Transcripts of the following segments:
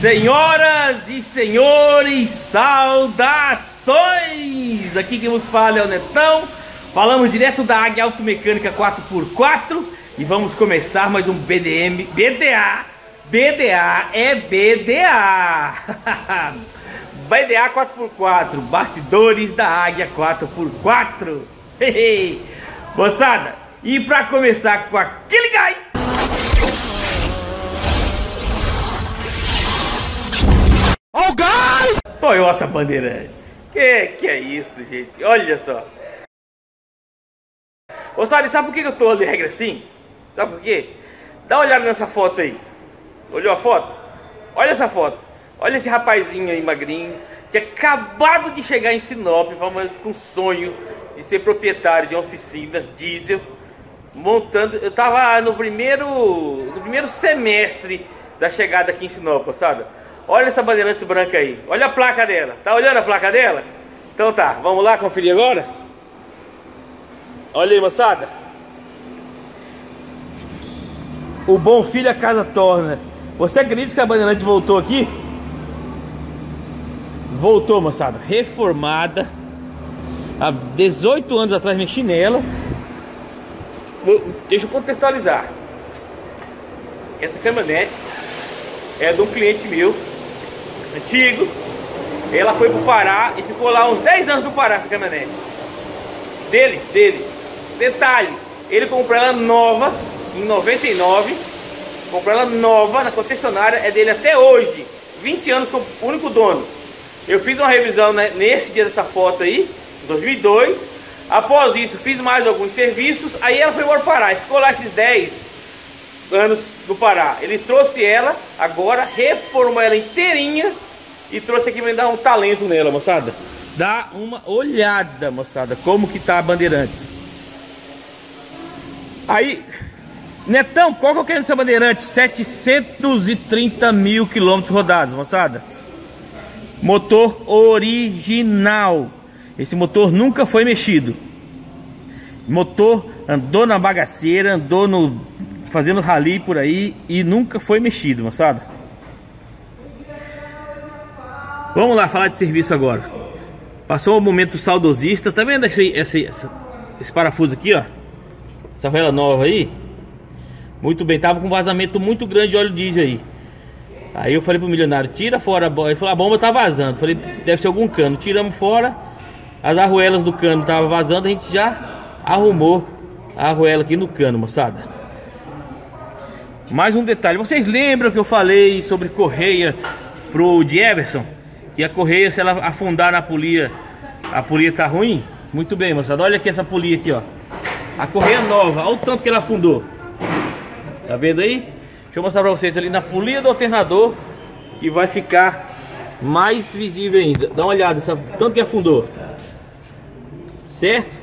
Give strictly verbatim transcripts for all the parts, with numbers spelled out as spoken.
Senhoras e senhores, saudações! Aqui quem vos fala é o Netão. Falamos direto da Águia Automecânica quatro por quatro e vamos começar mais um B D M, B D A, B D A é B D A, B D A quatro por quatro, bastidores da Águia quatro por quatro, hehe, moçada, e pra começar com aquele gás, oh, guys! Toyota Bandeirantes. Que que é isso, gente? Olha só. Ô, Sari, sabe por que eu tô de regra assim? Sabe por quê? Dá uma olhada nessa foto aí. Olhou a foto? Olha essa foto. Olha esse rapazinho aí, magrinho. Tinha acabado de chegar em Sinop com o sonho de ser proprietário de uma oficina diesel. Montando... Eu tava no primeiro, no primeiro semestre da chegada aqui em Sinop, moçada. Olha essa Bandeirantes branca aí. Olha a placa dela. Tá olhando a placa dela? Então tá, vamos lá conferir agora? Olha aí, moçada. O bom filho a casa torna. Você acredita que a Bandeirantes voltou aqui? Voltou, moçada. Reformada. Há dezoito anos atrás mexi nela. Deixa eu contextualizar. Essa caminhonete é de um cliente meu. Antigo, ela foi pro Pará e ficou lá uns dez anos no Pará, essa caminhonete. Dele, dele. Detalhe, ele comprou ela nova em noventa e nove. Comprou ela nova na concessionária, é dele até hoje. vinte anos como único dono. Eu fiz uma revisão nesse dia dessa foto aí, em dois mil e dois. Após isso, fiz mais alguns serviços. Aí ela foi embora pro Pará, ficou lá esses dez anos do Pará. Ele trouxe ela agora, reformou ela inteirinha e trouxe aqui pra dar um talento nela, moçada. Dá uma olhada, moçada, como que tá a Bandeirantes. Aí, Netão, qual que eu quero nessa Bandeirantes? setecentos e trinta mil quilômetros rodados, moçada. Motor original. Esse motor nunca foi mexido. Motor andou na bagaceira, andou no... fazendo rally por aí e nunca foi mexido, moçada. Vamos lá falar de serviço agora. Passou um momento saudosista. Tá vendo esse, esse, esse, esse parafuso aqui, ó? Essa vela nova aí. Muito bem, tava com vazamento muito grande de óleo diesel aí. Aí eu falei pro milionário, tira fora a bomba. Ele falou, a bomba tá vazando. Falei, deve ser algum cano. Tiramos fora. As arruelas do cano tava vazando. A gente já arrumou a arruela aqui no cano, moçada. Mais um detalhe, vocês lembram que eu falei sobre correia pro Dieverson? Que a correia, se ela afundar na polia, a polia tá ruim? Muito bem, moçada, olha aqui essa polia aqui, ó. A correia nova, olha o tanto que ela afundou. Tá vendo aí? Deixa eu mostrar pra vocês ali na polia do alternador, que vai ficar mais visível ainda. Dá uma olhada, essa, tanto que afundou. Certo?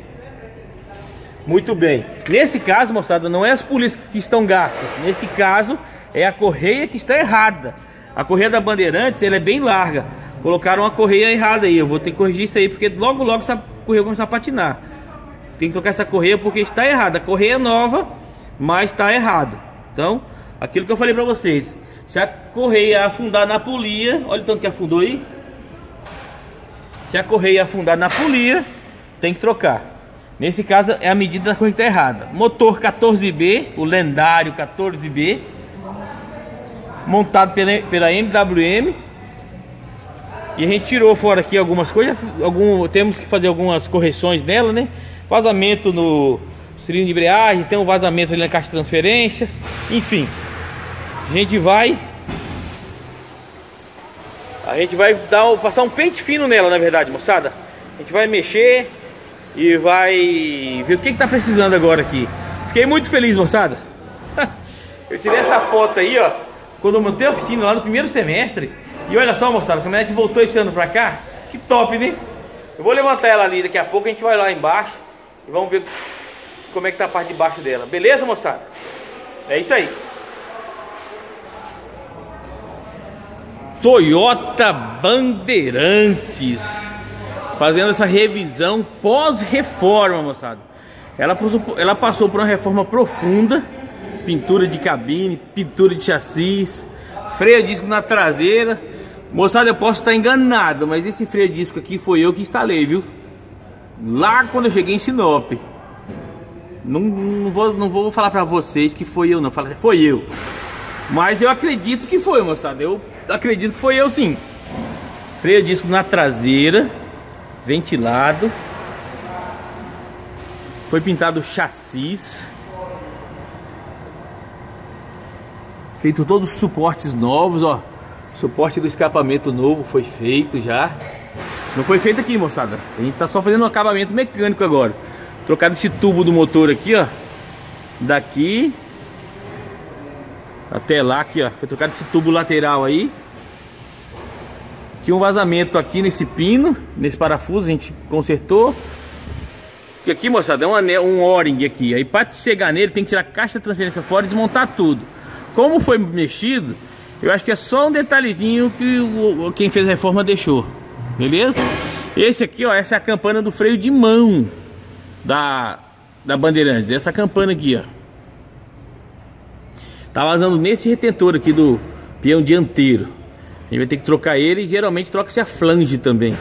Muito bem. Nesse caso, moçada, não é as polias que estão gastas. Nesse caso, é a correia que está errada. A correia da Bandeirantes, ela é bem larga. Colocaram uma correia errada aí. Eu vou ter que corrigir isso aí, porque logo, logo essa correia começar a patinar. Tem que trocar essa correia porque está errada. A correia é nova, mas está errada. Então, aquilo que eu falei para vocês. Se a correia afundar na polia... Olha o tanto que afundou aí. Se a correia afundar na polia, tem que trocar. Nesse caso é a medida da correia que está errada. Motor quatorze B, o lendário quatorze B, montado pela, pela M W M. E a gente tirou fora aqui algumas coisas, algum, temos que fazer algumas correções dela, né? Vazamento no cilindro de embreagem, tem um vazamento ali na caixa de transferência. Enfim, a gente vai A gente vai dar, passar um pente fino nela, na verdade, moçada. A gente vai mexer e vai ver o que que tá precisando agora aqui. Fiquei muito feliz, moçada. Eu tirei essa foto aí, ó, quando eu montei a oficina lá no primeiro semestre. E olha só, moçada, a caminhonete voltou esse ano pra cá. Que top, né? Eu vou levantar ela ali, daqui a pouco a gente vai lá embaixo e vamos ver como é que tá a parte de baixo dela. Beleza, moçada? É isso aí. Toyota Bandeirantes. Fazendo essa revisão pós-reforma, moçada. Ela, ela passou por uma reforma profunda. Pintura de cabine, pintura de chassis, freio disco na traseira. Moçada, eu posso estar enganado, mas esse freio disco aqui foi eu que instalei, viu? Lá quando eu cheguei em Sinop. Não, não, vou, não vou falar pra vocês que foi eu, não. Fala, foi eu. Mas eu acredito que foi, moçada. Eu acredito que foi eu, sim. Freio disco na traseira. Ventilado. Foi pintado o chassis. Feito todos os suportes novos, ó. Suporte do escapamento novo foi feito já. Não foi feito aqui, moçada. A gente tá só fazendo um acabamento mecânico agora. Trocado esse tubo do motor aqui, ó. Daqui até lá, aqui, ó. Foi trocado esse tubo lateral aí. Tinha um vazamento aqui nesse pino, nesse parafuso, a gente consertou. E aqui, moçada, é um anel, um O-ring aqui. Aí pra chegar nele tem que tirar a caixa de transferência fora e desmontar tudo. Como foi mexido, eu acho que é só um detalhezinho que o, quem fez a reforma deixou. Beleza? Esse aqui, ó, essa é a campana do freio de mão da, da Bandeirantes. Essa campana aqui, ó. Tá vazando nesse retentor aqui do peão dianteiro. A gente vai ter que trocar ele e geralmente troca-se a flange também.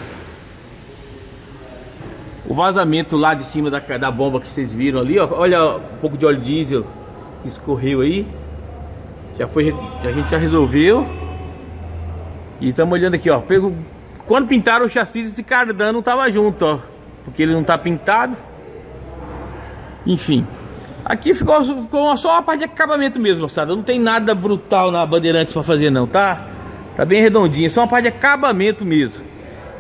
O vazamento lá de cima da, da bomba que vocês viram ali, ó. Olha um pouco de óleo diesel que escorreu aí. Já foi, a gente já resolveu. E estamos olhando aqui, ó. Pego, quando pintaram o chassi, esse cardan não tava junto, ó. Porque ele não tá pintado. Enfim. Aqui ficou, ficou só a parte de acabamento mesmo, moçada. Não tem nada brutal na Bandeirantes pra fazer não, tá? Tá bem redondinha, só uma parte de acabamento mesmo.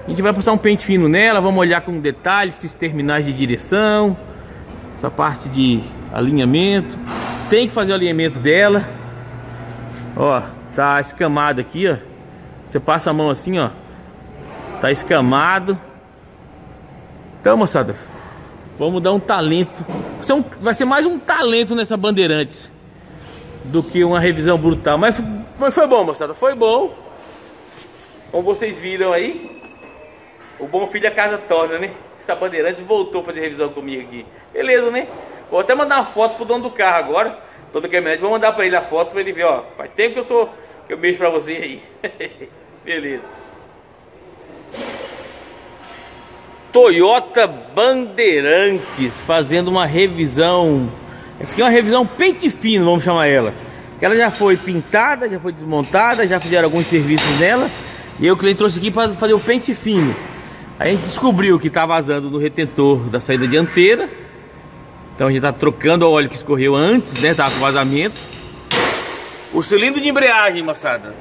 A gente vai passar um pente fino nela, vamos olhar com detalhe esses terminais de direção, essa parte de alinhamento. Tem que fazer o alinhamento dela. Ó, tá escamado aqui, ó. Você passa a mão assim, ó. Tá escamado. Então, moçada, vamos dar um talento. Vai ser mais um talento nessa Bandeirantes do que uma revisão brutal. Mas, mas foi bom, moçada, foi bom. Como vocês viram aí, o bom filho a casa torna, né? Essa Bandeirantes voltou a fazer revisão comigo aqui. Beleza, né? Vou até mandar uma foto pro dono do carro agora. Dono do caminhonete, vou mandar pra ele a foto pra ele ver, ó. Faz tempo que eu sou... que eu mexo pra você aí. Beleza. Toyota Bandeirantes fazendo uma revisão. Essa aqui é uma revisão pente fino, vamos chamar ela. Ela já foi pintada, já foi desmontada, já fizeram alguns serviços nela. E o cliente trouxe aqui para fazer o pente fino. Aí a gente descobriu que tá vazando no retentor da saída dianteira. Então a gente tá trocando o óleo que escorreu antes, né? Tava com vazamento. O cilindro de embreagem, moçada.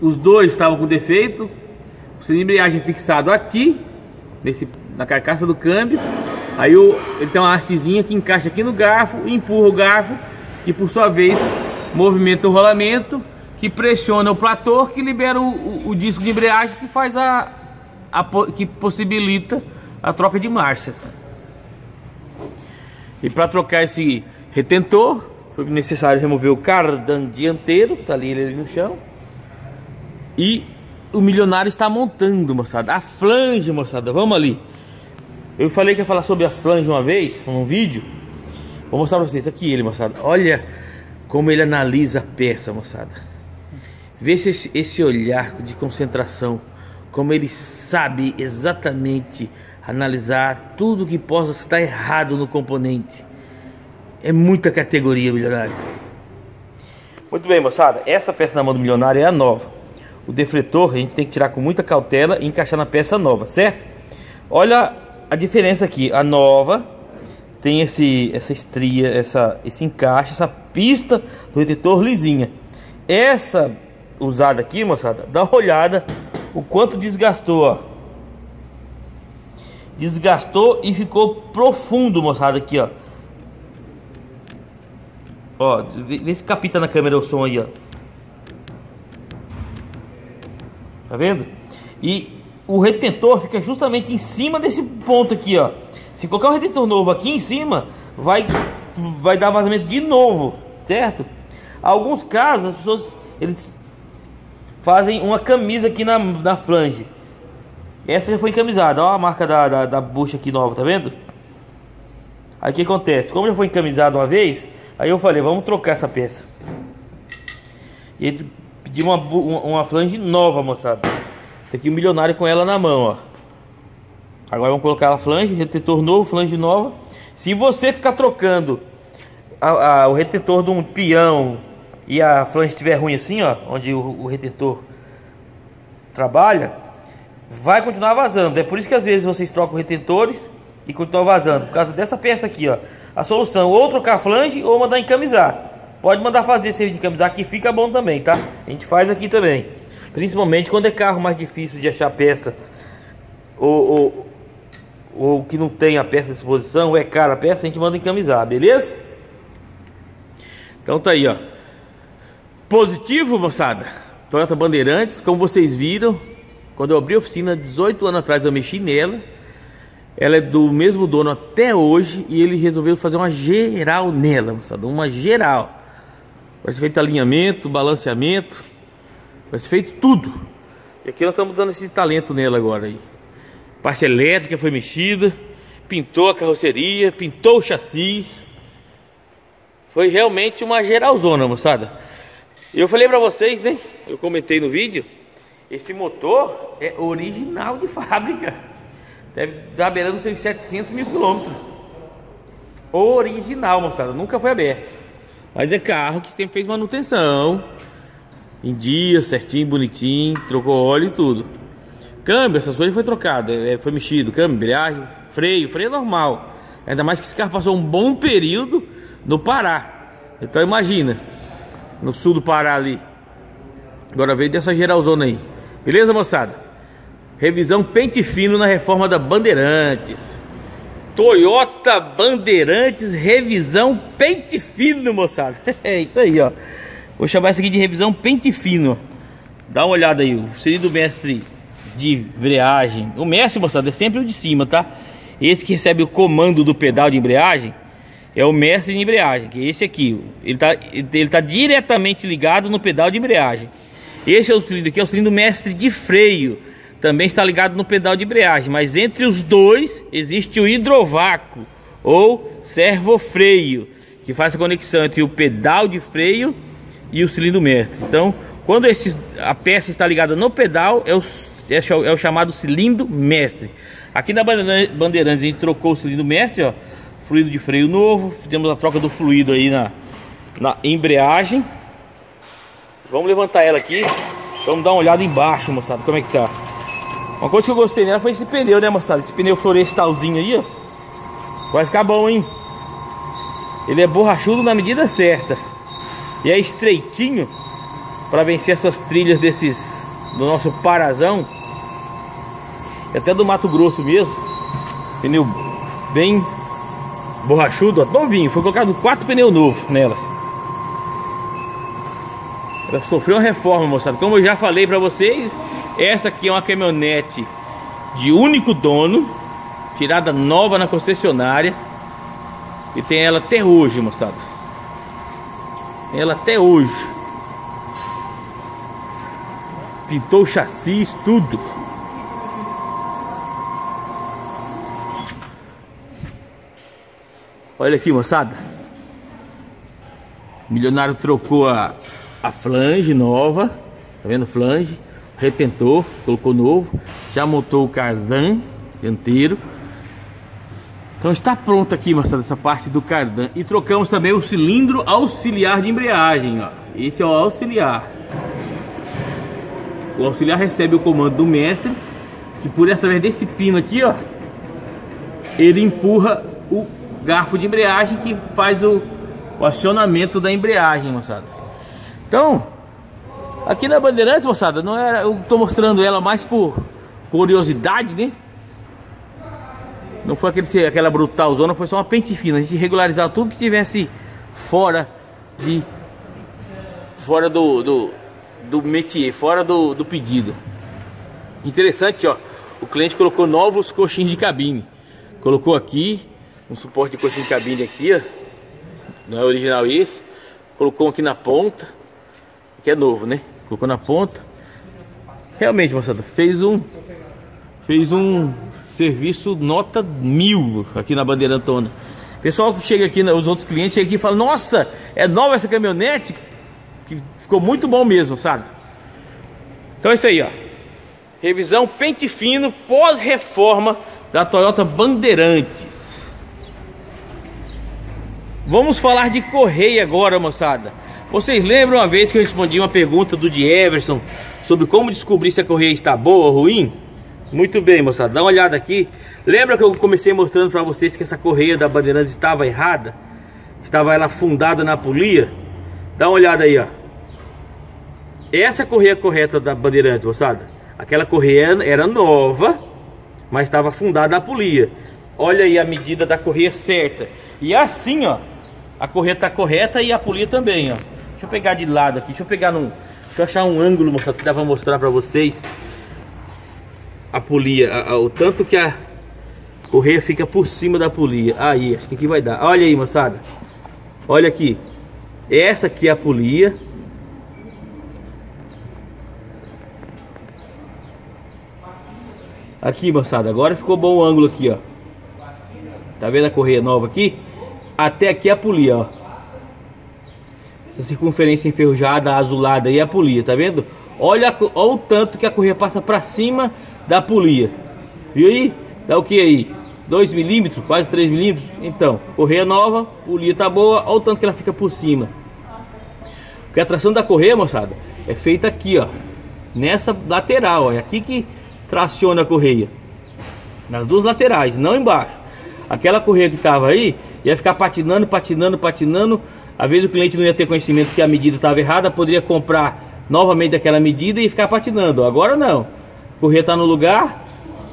Os dois estavam com defeito. O cilindro de embreagem fixado aqui, nesse, na carcaça do câmbio. Aí o, ele tem uma hastezinha que encaixa aqui no garfo, empurra o garfo, que por sua vez movimenta o rolamento, que pressiona o platô, que libera o, o, o disco de embreagem, que faz a, a que possibilita a troca de marchas. E para trocar esse retentor, foi necessário remover o cardan dianteiro, que tá ali, ali no chão. E o milionário está montando, moçada, a flange, moçada, vamos ali. Eu falei que ia falar sobre a flange uma vez, num vídeo. Vou mostrar pra vocês, aqui ele, moçada, olha como ele analisa a peça, moçada. Vê esse, esse olhar de concentração, como ele sabe exatamente analisar tudo que possa estar errado no componente. É muita categoria, milionário. Muito bem, moçada. Essa peça na mão do milionário é a nova. O defletor a gente tem que tirar com muita cautela e encaixar na peça nova, certo? Olha a diferença aqui. A nova tem esse, essa estria, essa, esse encaixe, essa pista do retentor lisinha. Essa usada aqui, moçada, dá uma olhada o quanto desgastou, ó. Desgastou e ficou profundo, moçada, aqui, ó. Ó, vê se capta na câmera o som aí, ó. Tá vendo? E o retentor fica justamente em cima desse ponto aqui, ó. Se colocar um retentor novo aqui em cima, vai, vai dar vazamento de novo, certo? Alguns casos, as pessoas, eles fazem uma camisa aqui na, na flange. Essa já foi encamisada, ó a marca da, da, da bucha aqui nova, tá vendo? Aí o que acontece? Como já foi encamisada uma vez, aí eu falei, vamos trocar essa peça. E Pedi uma, uma, uma flange nova, moçada. Tem aqui um milionário com ela na mão, ó. Agora vamos colocar a flange, retentor novo, flange nova. Se você ficar trocando a, a, o retentor de um peão e a flange estiver ruim assim, ó, onde o, o retentor trabalha, vai continuar vazando. É por isso que às vezes vocês trocam retentores e continuam vazando, por causa dessa peça aqui, ó. A solução, ou trocar a flange ou mandar encamisar. Pode mandar fazer serviço de encamisar, que fica bom também, tá? A gente faz aqui também. Principalmente quando é carro mais difícil de achar peça, ou, ou, ou que não tem a peça à disposição, ou é cara a peça, a gente manda encamisar, beleza? Então tá aí, ó. Positivo, moçada, Toyota Bandeirantes, como vocês viram. Quando eu abri a oficina, dezoito anos atrás, eu mexi nela. Ela é do mesmo dono até hoje, e ele resolveu fazer uma geral nela, moçada. Uma geral. Vai ser feito alinhamento, balanceamento, vai ser feito tudo. E aqui nós estamos dando esse talento nela agora aí. Parte elétrica foi mexida, pintou a carroceria, pintou o chassis. Foi realmente uma geralzona, moçada. Eu falei pra vocês, né? Eu comentei no vídeo. Esse motor é original de fábrica. Deve estar beirando seus setecentos mil quilômetros. Original, moçada. Nunca foi aberto. Mas é carro que sempre fez manutenção em dia, certinho, bonitinho. Trocou óleo e tudo. Câmbio, essas coisas foi trocado, foi mexido. Câmbio, embreagem, freio, freio é normal. Ainda mais que esse carro passou um bom período no Pará. Então imagina, no sul do Pará ali. Agora veio dessa geralzona aí. Beleza, moçada? Revisão pente fino na reforma da Bandeirantes. Toyota Bandeirantes, revisão pente fino, moçada. É isso aí, ó. Vou chamar isso aqui de revisão pente fino. Dá uma olhada aí, o seria do mestre de embreagem. O mestre, moçada, é sempre o de cima, tá? Esse que recebe o comando do pedal de embreagem é o mestre de embreagem, que é esse aqui. Ele tá, ele tá diretamente ligado no pedal de embreagem. Esse é o cilindro aqui, é o cilindro mestre de freio. Também está ligado no pedal de embreagem. Mas entre os dois existe o hidrovácuo ou servofreio, que faz a conexão entre o pedal de freio e o cilindro mestre. Então, quando esse, a peça está ligada no pedal, é o, é o chamado cilindro mestre. Aqui na Bandeirantes a gente trocou o cilindro mestre, ó, fluido de freio novo. Fizemos a troca do fluido aí na, na embreagem. Vamos levantar ela aqui. Vamos dar uma olhada embaixo, moçada, como é que tá. Uma coisa que eu gostei nela foi esse pneu, né, moçada? Esse pneu florestalzinho aí, ó. Vai ficar bom, hein? Ele é borrachudo na medida certa. E é estreitinho pra vencer essas trilhas desses... do nosso Parazão. E até do Mato Grosso mesmo. Pneu bem borrachudo, ó. Novinho. Foi colocado quatro pneus novos nela. Ela sofreu uma reforma, moçada. Como eu já falei pra vocês, essa aqui é uma caminhonete de único dono, tirada nova na concessionária, e tem ela até hoje, moçada. Ela até hoje. Pintou o chassi, tudo. Olha aqui, moçada. O milionário trocou a A flange nova, tá vendo? Flange, retentor, colocou novo. Já montou o cardan dianteiro. Então está pronto aqui, moçada, essa parte do cardan. E trocamos também o cilindro auxiliar de embreagem, ó. Esse é o auxiliar. O auxiliar recebe o comando do mestre, que por através desse pino aqui, ó, ele empurra o garfo de embreagem, que faz o, o acionamento da embreagem, moçada. Então, aqui na Bandeirantes, moçada, não era, eu tô mostrando ela mais por curiosidade, né? Não foi aquele, aquela brutal zona, foi só uma pente fina. A gente regularizava tudo que tivesse fora de fora do do, do métier, fora do, do pedido. Interessante, ó. O cliente colocou novos coxins de cabine. Colocou aqui um suporte de coxinha de cabine aqui, ó. Não é original esse. Colocou aqui na ponta. Que é novo, né? Colocou na ponta. Realmente, moçada, fez um Fez um serviço nota mil aqui na Bandeirantona. Pessoal que chega aqui, os outros clientes chegam aqui e falam: nossa, é nova essa caminhonete, que ficou muito bom mesmo, sabe? Então é isso aí, ó. Revisão pente fino pós-reforma da Toyota Bandeirantes. Vamos falar de correia agora, moçada. Vocês lembram uma vez que eu respondi uma pergunta do Dieverson sobre como descobrir se a correia está boa ou ruim? Muito bem, moçada, dá uma olhada aqui. Lembra que eu comecei mostrando para vocês que essa correia da Bandeirantes estava errada? Estava ela afundada na polia? Dá uma olhada aí, ó. Essa correia correta da Bandeirantes, moçada, aquela correia era nova, mas estava afundada na polia. Olha aí a medida da correia certa. E assim, ó, a correia tá correta e a polia também, ó. Deixa eu pegar de lado aqui, deixa eu pegar num... Deixa eu achar um ângulo, moçada, que dá pra mostrar para vocês. A polia, a, a, o tanto que a correia fica por cima da polia. Aí, acho que aqui vai dar. Olha aí, moçada. Olha aqui. Essa aqui é a polia. Aqui, moçada. Agora ficou bom o ângulo aqui, ó. Tá vendo a correia nova aqui? Até aqui é a polia, ó. Essa circunferência enferrujada, azulada aí é a polia, tá vendo? Olha, olha o tanto que a correia passa pra cima da polia. Viu aí? Dá o que aí? dois milímetros? Quase três milímetros? Então, correia nova, polia tá boa. Olha o tanto que ela fica por cima. Porque a tração da correia, moçada, é feita aqui, ó. Nessa lateral, ó. É aqui que traciona a correia. Nas duas laterais, não embaixo. Aquela correia que tava aí, ia ficar patinando, patinando, patinando. Às vezes o cliente não ia ter conhecimento que a medida estava errada, poderia comprar novamente daquela medida e ficar patinando. Agora não. A correia tá no lugar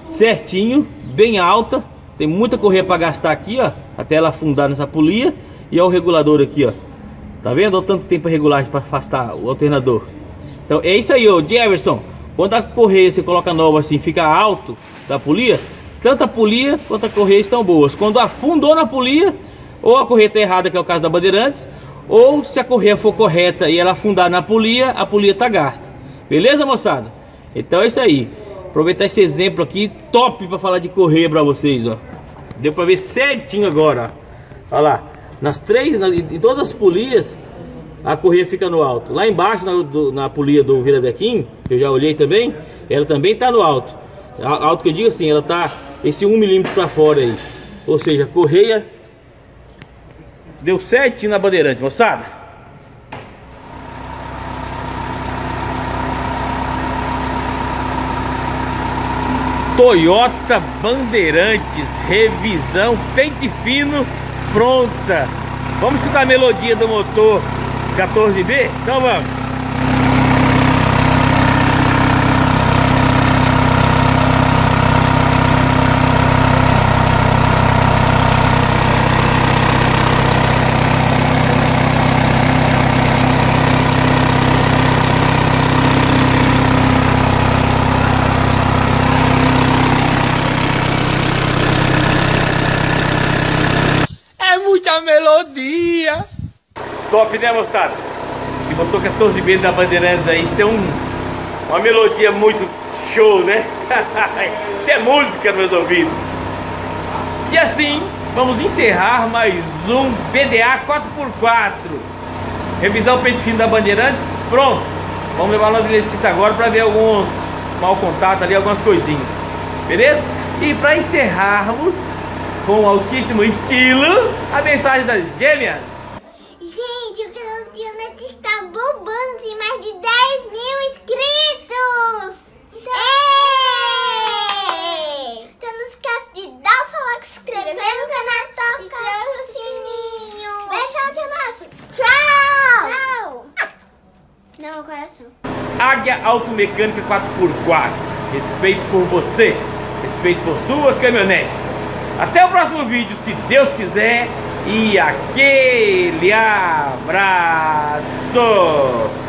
certinho, bem alta. Tem muita correia para gastar aqui, ó, até ela afundar nessa polia. E olha o regulador aqui, ó. Tá vendo? Olha o tanto que tem para regulagem, para afastar o alternador. Então é isso aí, ô Jefferson. Quando a correia você coloca nova assim, fica alto da polia, tanto a polia quanto a correia estão boas. Quando afundou na polia, ou a correia tá errada, que é o caso da Bandeirantes, ou se a correia for correta e ela afundar na polia, a polia tá gasta. Beleza, moçada? Então é isso aí. Aproveitar esse exemplo aqui, top, para falar de correia para vocês, ó. Deu para ver certinho agora, ó. Olha lá. Nas três, na, em todas as polias, a correia fica no alto. Lá embaixo, na, do, na polia do vira-bequim, que eu já olhei também, ela também tá no alto. Alto que eu digo assim, ela tá esse um milímetro para fora aí. Ou seja, a correia deu certinho na Bandeirante, moçada. Toyota Bandeirantes, revisão pente fino pronta. Vamos escutar a melodia do motor quatorze B? Então vamos. Melodia top, né, moçada? Esse motor quatorze B da Bandeirantes aí tem um, uma melodia muito show, né? Isso é música, meus ouvidos. E assim vamos encerrar mais um B D A quatro por quatro, revisão pente fino da Bandeirantes pronto. Vamos levar lá no eletricista agora para ver alguns mau contato ali, algumas coisinhas, beleza? E para encerrarmos com altíssimo estilo, a mensagem das gêmeas. Gente, o canal do Tionete está bombando, tem mais de dez mil inscritos. Então, é. Então não esquece de dar o seu like, se inscrever no canal e tocar o sininho. Beijo, Tionete. Tchau. Tchau. Não, coração. Águia Automecânica quatro por quatro. Respeito por você. Respeito por sua caminhonete. Até o próximo vídeo, se Deus quiser, e aquele abraço!